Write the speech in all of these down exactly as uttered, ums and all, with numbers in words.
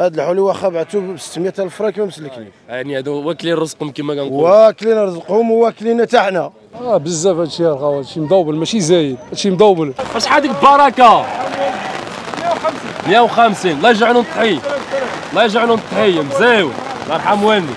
هاد الحلو واخا بعتو ب ستمية ألف فرانك ما مسلكني. يعني هادو واكلين رزقهم كما كنقولوا. واكلين رزقهم وواكلين حتى حنا. اه بزاف هادشي يا خاوة، هادشي مدوبل ماشي زايد، هادشي مدوبل. شحال هذيك البركة؟ مية وخمسين. الله يرجع لهم التحية. الله يرجع لهم التحية، مزيون، الله يرحم والدي.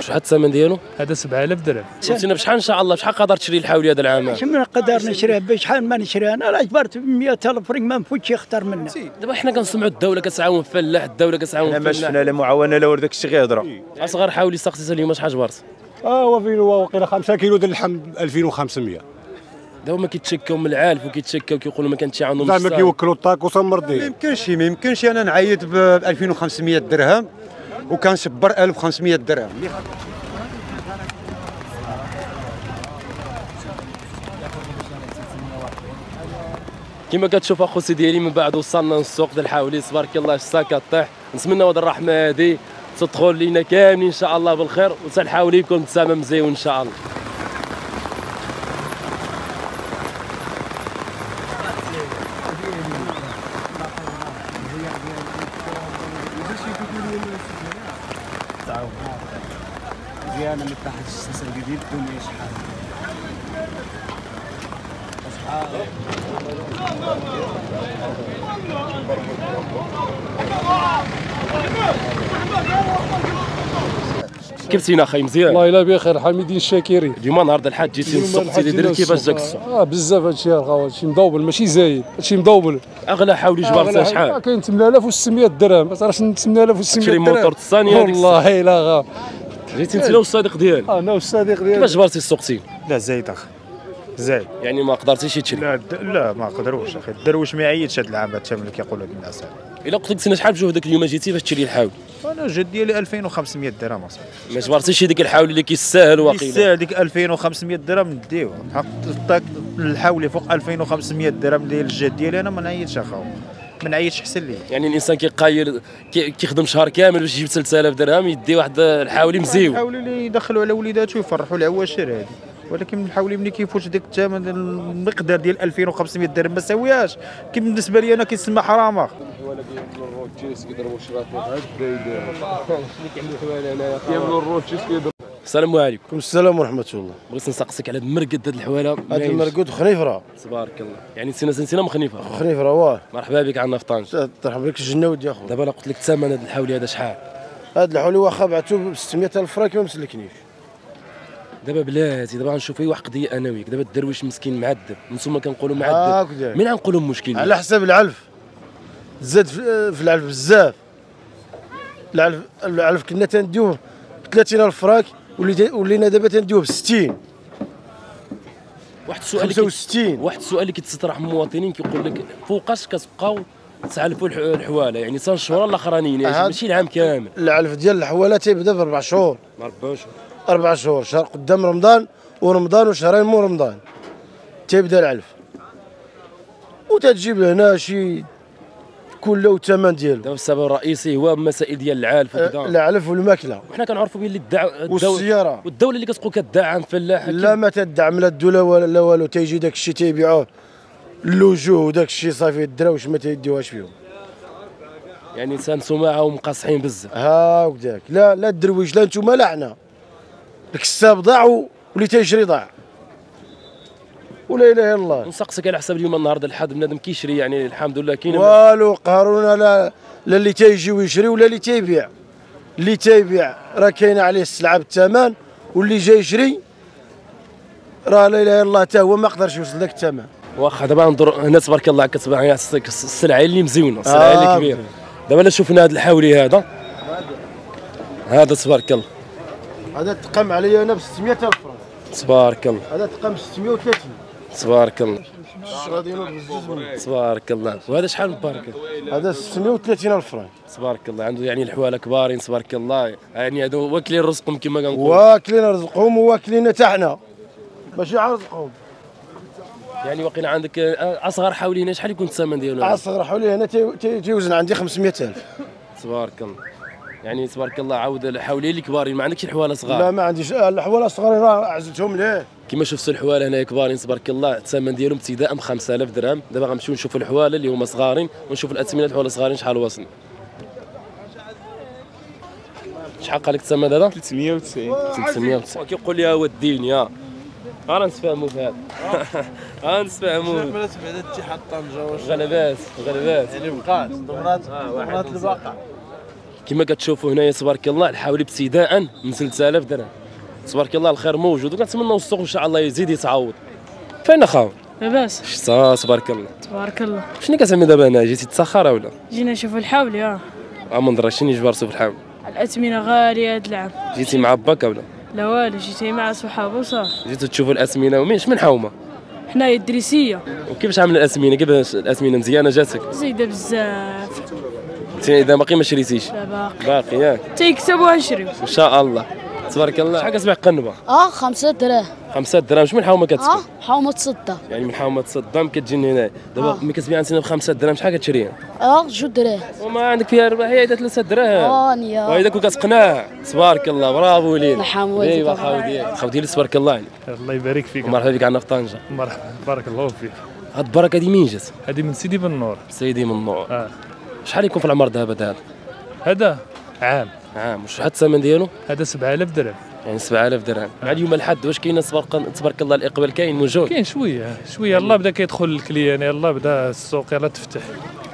شحال الثمن ديالو؟ هذا سبعة آلاف درهم. قلتينا بشحال ان شاء الله، بشحال قادر تشري الحاولي هذا العام؟ شحال قادر نشريه، بشحال ما نشريه، انا راه جبرت ب مية ألف فرنك ما نفوتش يختار منها. دابا حنا كنسمعوا الدوله كتعاون الفلاح، الدوله كتعاون الفلاح. ما شفنا لا معاونه لا والو، داك الشيء غير هضره. اصغر حاولي سقسيتها اليوم شحال جبرت؟ اه هو فين هو وقيله خمسة كيلو ديال اللحم ألفين وخمسمية. دابا كيتشكاو من العالف وكيتشكاو كيقولوا ما كانتش عندهم بزاف. زعما كيوكلوا الطاكوس مرضي. ما يمكنش ما يمكنش انا نعيط ب ألفين وخمسمية درهم وكنشبر ألف وخمسمية درهم. كما كتشوف اخو سي ديالي من بعد وصلنا للسوق ديال الحاولي، تبارك الله الشتا كطيح، نتمناو هاد الرحمه هادي تدخل لينا كاملين ان شاء الله بالخير، وتا الحاولي يكون الثمن مزيون ان شاء الله. زيانه من تحت السلسل الجديد الدنيا شحال شحال كيفسينا اخي مزيان؟ والله الا بخير حميدين الشاكرين. اليوم نهار د الحد جيتي للسوق سيدي دري كيفاش جاك السوق؟ اه بزاف هادشي يا خاوة، هادشي مدوبل ماشي زايد، هادشي مدوبل. اغلى حاولي جبرتها شحال؟ كاين ثمانية آلاف وستمية درهم، راه ثمانية آلاف وستمية درهم. موتور الثانيه والله الا غا جيتي انت والصديق ديالك؟ اه انا والصديق ديالي. كيفاش جبرتي السوقتي؟ لا زايد اخي زايد. يعني ما قدرتيش تشري؟ لا لا ما قدروش اخي، الدرويش ما يعيطش هاد العام، هاد الثمن اللي كيقول لك الناس. الا قلت لك سينا شحال بجهدك اليوم جيتي باش تشري الحاول؟ انا الجهد ديالي ألفين وخمسمية درهم اصاحبي. ما جبرتيش ديك الحاول اللي كيستاهل واقيلا؟ يستاهل ديك ألفين وخمسمية درهم نديوها، حق الطاك الحاولي فوق ألفين وخمسمية درهم ديال الجهد ديالي انا ما نعيطش اخاو، ما نعيطش احسن لي. يعني الانسان كيقاير كيخدم شهر كامل باش يجيب ثلاثة آلاف درهم يدي واحد الحاولي مزيون. الحاولي اللي يدخلوا على وليداتو يفرحوا العواشر هذه، ولكن الحاولي ملي كيفوت داك الثمن المقدار ديال ألفين وخمسمية درهم ما ساويهاش، كي بالنسبه لي انا كيسمى حرامه. السلام عليكم. السلام ورحمه الله. بغيت نسقسك على هذا المرقد ديال الحواله. هذا المرقد خنيفره تبارك الله، يعني سينا سينا من خنيفره. خنيفره واه. مرحبا بك عندنا في طنجه. ترحب بك الجنه ودي اخويا. دابا انا قلت لك الثمن هذا الحاولي هذا شحال؟ هذا الحاولي واخا بعتو ب ستمية ألف فرانك ما مسلكنيش. دابا بلاتي دابا غنشوف واحد قضيه انا وياك، دابا الدرويش مسكين معذب، نتوما كنقولوا معذب، آه من غنقولوا مشكل على حساب العلف، زاد في العلف بزاف. العلف العلف كنا تنديوه ب ثلاثين ألف فرانك ولينا دابا تنديوه ب ستين. واحد السؤال خمسة وستين. واحد السؤال اللي كيتطرح من المواطنين كيقول لك فوقاش كتبقاو تعلفوا الحواله؟ يعني حتى الشهور الاخرانيين يعني ماشي العام كامل. العلف ديال الحواله تيبدا في أربع شهور. أربع شهور. أربع شهور، شهر قدام رمضان ورمضان وشهرين مو رمضان تيبدا العلف، وتتجيب لهنا شي كل له الثمن ديالو. دابا السبب الرئيسي هو مسائل ديال العلف وكذا. العلف والماكله. وحنا كنعرفوا بلي الدعم والسياره والدوله اللي كتقول كتدعم فلاح. لا ما تدعم لا الدوله ولا لا والو، تيجي داك الشيء تيبيعوه اللجوء وداك الشيء صافي، الدراويش ما تيديوهاش فيهم. يعني انسان سماعه ومقاصحين بزاف. هاكداك لا لا الدرويش لا نتوما لا حنا. الكساب ضاع واللي تيجري ضاع ولا اله الا الله. نسقسك على حساب اليوم النهار ديال الحد بنادم كيشري، يعني الحمد لله كاين والو قهرونا، لا لا اللي تيجي ويشري ولا اللي تيبيع. اللي تيبيع راه كاينه عليه السلعه بالثمن، واللي جاي يشري راه لا اله الا الله حتى هو ما قدرش يوصل لك الثمن. واخا دابا نضر هنا تبارك الله كتباع السلعه اللي مزيونه، السلعه اللي آه كبيره. دابا الا شفنا هذا الحاولي هذا هذا تبارك الله هذا تقام عليا انا ب ستمية ألف فرنك تبارك الله. هذا تقام ب ستمية وثلاثين تبارك الله. تبارك الله. وهذا شحال مبارك؟ هذا ستمية وثلاثين ألف فرنك تبارك الله. عنده يعني الحواله كبارين تبارك الله، يعني هادو واكلين رزقهم كما كنقولوا. واكلين رزقهم وواكلين حتى حنا ماشي على رزقهم. يعني واقيلا عندك اصغر حاولي هنا شحال يكون الثمن ديالو؟ اصغر حاولي هنا تيوزن عندي خمسمية ألف تبارك الله. يعني تبارك الله عاود الحوالين الكبارين، ما عندكش الحواله صغار؟ لا ما عنديش الحواله الصغار، راه عزلتهم ليه كما شفتوا الحواله هنايا كبارين تبارك الله، الثمن ديالهم ابتداء من خمسة آلاف درهم. دابا غنمشيو نشوف الحواله اللي هما صغارين ونشوف الاثمنه الحواله صغارين شحال وصلنا. شحال قال لك الثمن هذا؟ ثلاثمية وتسعين. ثلاثمية وتسعين كيقول لي ودين يا راه نتفاهموا في هذا، راه نتفاهموا. شوف بلاتي بعدا اتحاد طنجة واش غلبات غلبات يعني بقات دمرات دمرات الباقه. كما كتشوفوا هنايا تبارك الله الحاولي ابتداء من ثلاثة آلاف درهم تبارك الله، الخير موجود وكنتمناو السوق ان شاء الله يزيد يتعوض. فين اخاو؟ لاباس؟ شتا تبارك الله تبارك الله. شنو كتعمل دابا هنا؟ جيتي تسخر ولا؟ جينا نشوفوا الحاولي. اه امندرا شنو جبرتو في الحاولي؟ الاثمنه غاليه هاد العام. جيتي مع باك ولا؟ لا والو، جيتي مع صحابو صافي. جيتو تشوفوا الاثمنه ومنش من حومه؟ حنايا الدريسيه. وكيفاش عامله الاثمنه؟ كيفاش الاثمنه مزيانه جاتك؟ زايده بزاف. اذا باقي ما شريتيش؟ لا باقي باقي. ياك تيكسب ونشريو ان شاء الله تبارك الله. شحال كتبيع قنبه؟ اه خمسة دراهم. خمسة دراهم شمن حومه كتسكن؟ اه حومه صدام. يعني من حومه صدام كتجيني هنايا دابا. آه. ملي كتبيع انت بخمسة دراهم شحال كتشريها؟ اه جوج دراهم. وما عندك فيها ربحيه اذا ثلاثة دراهم. اه نيا وهذاك وكتقنع تبارك الله. برافو لينا. نحام والديك. ايوا خاو ديالك خاو ديالك تبارك الله عليك. الله يبارك فيك. مرحبا بك عندنا في طنجه. مرحبا بارك الله فيك. هاد البركه هادي منين جات؟ هادي من سيدي بن نور. سيدي بن نور. اه شحال يكون في العمر دابا هذا؟ هذا عام. عام. وشحال الثمن ديالو؟ هذا سبعة آلاف درهم. يعني سبعة آلاف درهم. مع اليوم الحد واش كاين تبارك الله الاقبال كاين موجود؟ كاين شويه شويه، يلاه بدا كيدخل الكليان، يلاه بدا السوق يلاه تفتح.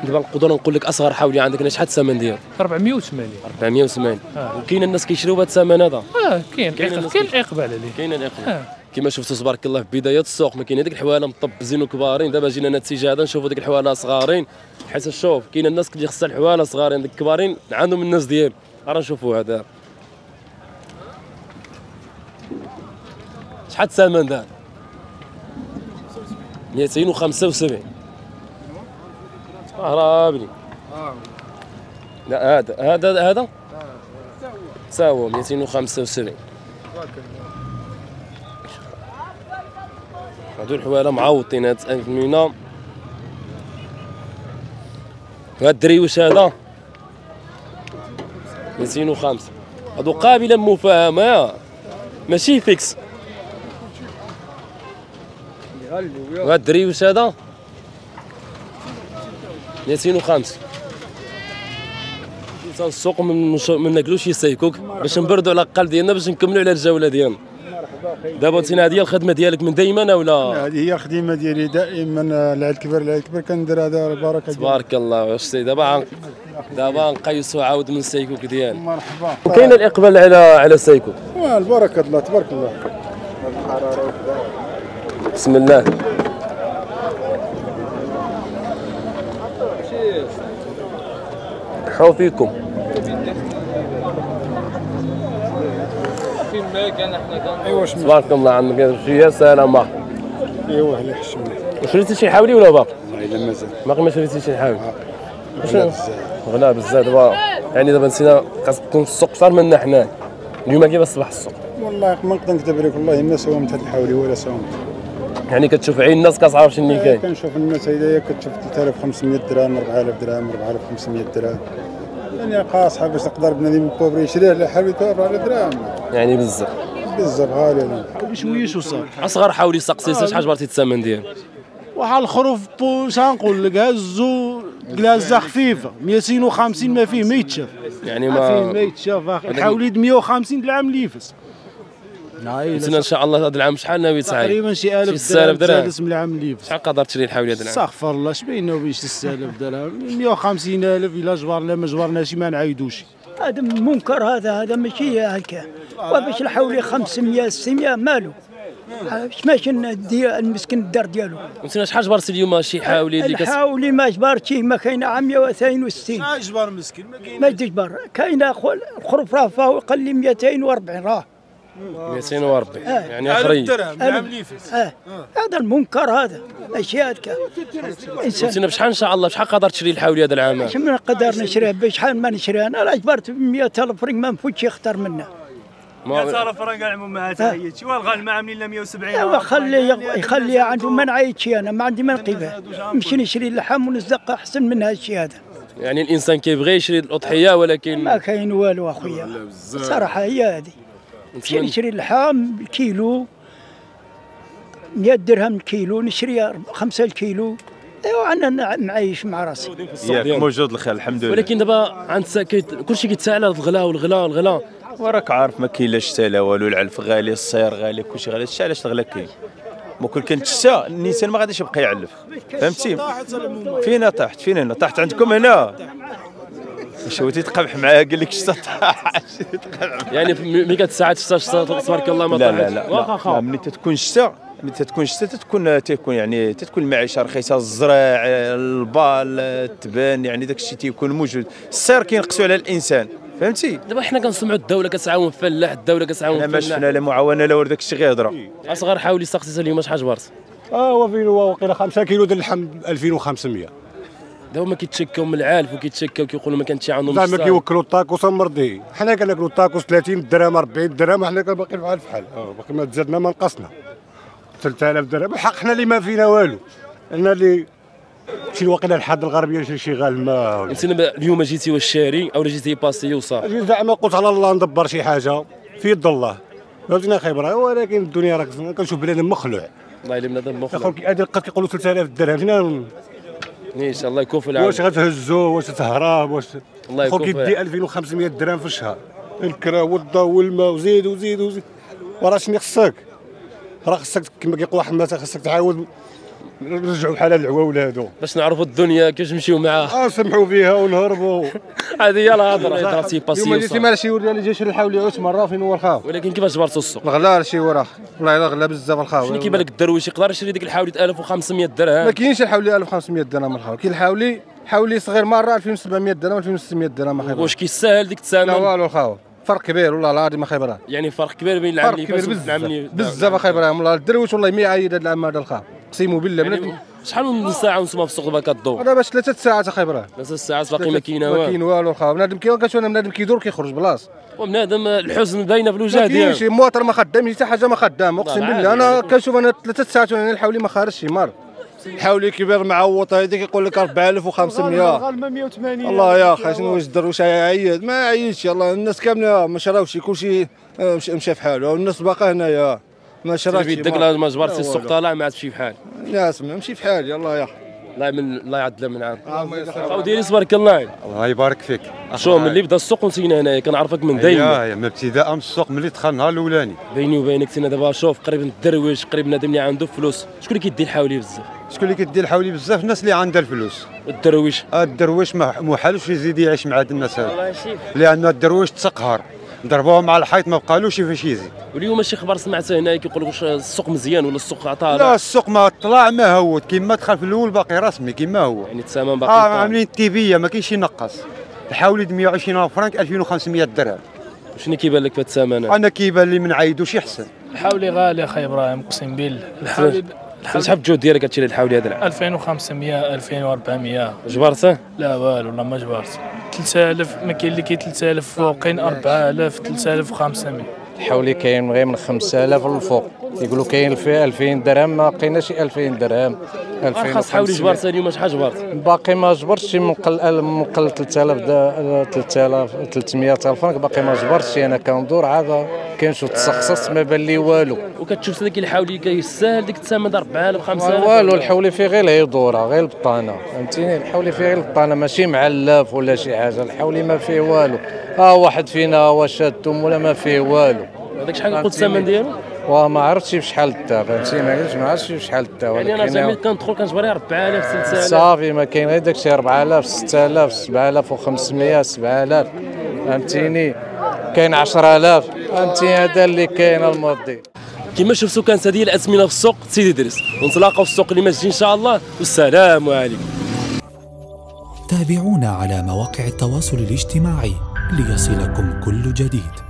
دابا نقدر نقول لك اصغر حاولي عندك هنا شحال الثمن ديالو؟ أربعمية وثمانين. أربعمية وثمانين. آه. وكاين الناس كيشريو بهذا الثمن هذا؟ اه كاين كاين الاقبال عليه. كاين الاقبال. آه. كما شفتوا تبارك الله في بداية السوق ما كاين هذيك الحواله مطبزين وكبارين. دابا جينا هنا الاتجاه هذا نشوفوا ديك الحواله صغارين، حيت شوف كاين الناس اللي خصها الحواله صغارين، ديك الكبارين عندهم الناس ديالو. راه نشوفوا هذا شحال الثمن دار؟ مئتين وخمسة وسبعين. اه رابلي. لا هذا هذا هذا تا هو مئتين وخمسة وسبعين. هادو الحواله معوطين هاد الثمنه. هاد الدريوش هذا مئتين وخمسة. هادو قابله للمفاهمه ماشي فيكس. وهاد الدريوش هذا مئتين وخمسة. حتى السوق ما ناكلوش يسيكوك باش نبردوا على القلب ديالنا باش نكملوا على الجوله ديالنا. دابا تينا هذه هي الخدمه ديالك من دائما ولا؟ هذه هي الخدمه ديالي دائما. العيال الكبير العيال الكبير كندير هذا البركه تبارك الله. واش سي دابا دابا نقيسو عاود من السيكوك ديالك. مرحبا. وكاين الاقبال على على السيكوك. واه البركه الله تبارك الله. بسم الله. حو فيكم. تبارك الله عندك شويه سلامه. ايوا الله يحشمك. شريتي شي حاولي ولا باقي؟ والله الا مازال باقي ما شريتي شي حاولي. غلا بزاف غلا بزاف دابا. يعني دابا نسينا كتكون السوق صار منا حنا اليوم كيفاش صباح السوق؟ والله ما نقدر نكذب عليك، والله ما ساومت هاد الحاولي ولا ساومت. يعني كتشوف عين الناس كتعرف شنو كاين؟ كنشوف الناس هدايا كتشوف ثلاثة آلاف وخمسمية درهم أربعة آلاف درهم أربعة آلاف وخمسمية درهم. يعني قاصحه باش نقدر بنادم بوبري يشري على حاولي أربعة آلاف درهم. يعني بزاف بزاف غالي. بشويه شو صار؟ اصغر حاولي سقسيتي شحال جبرتي الثمن ديالو؟ وحال الخروف بوش نقول لك هزو كلازه خفيفه مئتين وخمسين ما فيه ما يتشاف. يعني ما ما يتشاف اخي. حاولي مئة وخمسين العام اللي يفس. ان شاء الله هذا العام شحال ناوي تسعي؟ تقريبا شي ألف درهم من العام اللي يفس. شحال قدرت تشري الحاولي هذا العام؟ استغفر الله شبين ناويش ستة آلاف درهم مئة وخمسين ألف الا جبرنا ما جبرناش ما نعايدوش. هذا منكر، هذا هذا ماشي هكا. وباش الحاولي خمسمية ستمية مالو ماشي المسكين الدار ديالو. انت شحال جبرتي اليوم شي حاولي اللي كتسمع؟ الحاولي ما جبرتي ما كاينه مئتين واثنين وستين. شحال جبر مسكين ما كاينش ما تجبر كاينه. الخروف راه فوق لي مئتين وأربعين راه مئتين وأربعين. يعني اخرين العام اللي فات. اه هذا المنكر هذا ماشي هكا. انت بشحال ان شاء الله شحال قدرت تشري الحاولي هذا العام؟ شحال قدر نشريه بشحال ما نشريه انا راه جبرت مئة ألف فرنك ما نفوتش يختار منه. مئة ألف فرنك العام ما عيطش والغالب ما عاملين لا مئة وسبعين. ايوا خليه خليه عنده ما نعيطش انا ما عندي ما نقيبه. نمشي نشري اللحم ونزق احسن من هالشيء هذا. يعني الانسان كيبغي يشري الاضحيه ولكن ما كاين والو اخويا الصراحه هي هذه. نمشي نشري اللحم بالكيلو مية درهم الكيلو، نشري خمسة الكيلو، ايوا انا معايش مع راسي. ياك موجود الخير الحمد لله. ولكن دابا عند كلشي كيتساءل على الغلا والغلا والغلا. وراك عارف ما كاين لا شتا لا والو، العلف غالي، الصير غالي، كلشي غالي، هادشي علاش الغلا كاين. ما كون كانت الشتا الانسان ما غاديش يبقى يعلف، فهمتي؟ فينا طاحت فين هنا؟ طاحت عندكم هنا؟ شوتي تقبح معاه قال لك شتا طاحت. يعني ملي كتساعد الشتا تبارك الله ما طاحتش. لا لا لا، ملي تتكون شتا متى تكون شتا تتكون تيكون يعني تتكون المعيشه رخيصه، الزراع، البال، التبان، يعني داك الشيء تيكون موجود، السعر كينقصوا على الانسان، فهمتي؟ دابا حنا كنسمعوا الدوله كتعاون الفلاح، الدوله كتعاون الفلاح، ما شفنا لا معاونه لا والو، داك الشيء غير هضره. اصغر حاول يستقصيها اليوم شحال جبرت؟ اه هو فين هو واقيلا خمسة كيلو ديال اللحم ألفين وخمسمية. دابا هما كيتشكاو من العالف وكيتشكاو كيقولوا ما كانتش عندهم الصحه، زعما كيوكلوا الطاكوس مرضي، حنا كناكلوا الطاكوس ثلاثين درهم أربعين درهم، حنا باقيين بحال بحال، باقي ما تزادنا ما نقصنا. ثلاثة آلاف درهم حقنا اللي ما فينا والو، انا اللي شي واقيلا الحد الغربيه شي شي غال ما اليوم جيتي واش شاري او جيتي باسي وصافي؟ زعما قلت على الله ندبر شي حاجه في يد الله، عطينا خبره، ولكن الدنيا راك كنشوف بلاد مخلوع، والله الا بلاد مخلوع هذا كيقولوا ثلاثة آلاف درهم، ان شاء الله يكون في العون. واش غتهزوه واش تهرب واش الله يكون كيدي ألفين وخمسمية درهم في الشهر، الكرا والضو والماء وزيد وزيد وزيد، وراه شنو خصك؟ راه خصك كما كيقول واحد الناس خصك تعاود نرجعوا بحال هاد العواول هادو باش نعرفوا الدنيا كيفاش نمشيو معاها. اه سمحوا فيها ونهربوا، هذه هي الهضره اللي درتي باسيو. اليوم جيتي مع شي ورد اللي جا يشري الحاول يعوس مره فين هو الخاوي. ولكن كيفاش جبرتوا السوق؟ الغلا شي وراه، والله الا غلا بزاف الخاوي. شنو كيبان لك الدرويش يقدر يشري ديك الحاولي ألف وخمسمية درهم؟ ما كاينش الحاولي ألف وخمسمية درهم الخاوي، كاين الحاولي حاولي صغير مره ألفين وسبعمية درهم ألفين وستمية درهم الخاوي. واش كيستاهل ديك الثمن؟ لا والو الخاوي، فرق كبير والله العظيم ما خبرها، يعني فرق كبير بين العام اللي فات والعام اللي بزاف ما خبرها والله. الدرويش والله ما عايد هذا العام هذا الخا، اقسم بالله. شحال من ساعه ونص في السوق دابا كدور؟ انا باش ثلاث ساعات خبرها، ثلاث ساعات باقي ما كاين والو، ما كاين والو الخا. بنادم كتشوف بنادم كيدور كيخرج بلاص، وبنادم الحزن باينه في الوجه ديالو، ما كاينش موتر ما خدامش حتى حاجه ما خدام، اقسم بالله. انا كنشوف انا ثلاث ساعات وانا الحاولي ما خارجش شي مار، الحاولي كبير معوط هذيك يقول لك أربعة آلاف وخمسمية غالبا مية وثمانين. الله يا اخي شنو واش الدرويش عيد؟ ما عيدش، يلاه الناس كامله ما شراوش، كلشي مشى في حاله، والناس باقا هنايا ما شراش. يدك ما جبرتي السوق طالع ما عاد تمشي في حال. لا اسمع مشي في حال، يلاه يا اخي الله يمن الله يعدل من عام. وديري تبارك الله عليك. الله يبارك فيك. شو ملي بدا السوق وانتينا هنايا كنعرفك من دايما. اييه من ابتداء من السوق ملي دخل النهار الاولاني. بيني وبينك تينا دابا شوف قريب من الدرويش، قريب من هذا اللي عنده فلوس، شكون اللي كيدي الحاولي بزاف؟ شكون اللي كيدي الحاولي بزاف؟ الناس اللي عندها الفلوس. الدرويش؟ الدرويش ما حالوش يزيد يعيش مع هاد الناس هادو، لأن الدرويش تسقهر، ضربوهم على الحيط ما بقالوش فاش يزيد. واليوم شي خبر سمعت هنا كيقول لك واش السوق مزيان ولا السوق عطال؟ لا السوق ما طلع ما هو كيما دخل في الاول، باقي رسمي كيما هو، يعني الثمن باقي اه عاملين التيبيه ما كاينش شي نقص. الحاولي مية وعشرين فرانك ألفين وخمسمية درهم. شنو كيبان لك في هاد الثمن؟ انا كيبان لي ما نعيدوش يحسن. الحاولي غالي اخي ابراهيم اقسم بالله. الحاولي شحال الجهد ديالك هادشي اللي الحاولي هذا العام؟ ألفين وخمسمية ألفين وأربعمية. جبرته؟ لا والو والله ما جبرت. ثلاثة آلاف ما كاين اللي كاين ثلاثة آلاف فوقين أربعة آلاف ثلاثة آلاف وخمسمية. الحاولي كاين غير من خمسة آلاف للفوق، يقولوا كاين فيه ألفين درهم، ما لقيناش ألفين درهم ألفين. أرخص حاولي جبرت اليوم شحال جبرت؟ باقي ما جبرتش من قل من قل ثلاثة آلاف ثلاثة آلاف ثلاثمية ألف فرنك، باقي ما جبرتش. انا كندور عاد كنشوف تسخصص ما بان لي والو. وكتشوف هذاك الحاولي كيستاهل ديك الثمن أربعة آلاف خمسة آلاف؟ والو الحاولي فيه غير الهيدوره غير البطانه، فهمتيني؟ الحاولي فيه غير البطانه، ماشي معلف ولا شي حاجه، الحاولي ما فيه والو. ها واحد فينا واش شادتم ولا ما فيه والو. هذاك شحال قلت الثمن ديالو؟ وما عرفتش بشحال حتى، فهمتي؟ ما قلتش ما عرفتش بشحال حتى، ولكن يعني انا زعما كندخل كنجبر أربعة آلاف ثلاثة آلاف صافي، ما كاين غير داكشي أربعة آلاف ستة آلاف سبعة آلاف وخمسمية سبعة آلاف، فهمتيني؟ كاين عشرة آلاف، فهمتي؟ هذا اللي كاين الماضي. كما شفتوا كانت هذه الأثمنة في السوق سيدي دريس، ونتلاقاو في السوق اللي ماجي ان شاء الله، والسلام عليكم. تابعونا على مواقع التواصل الاجتماعي ليصلكم كل جديد.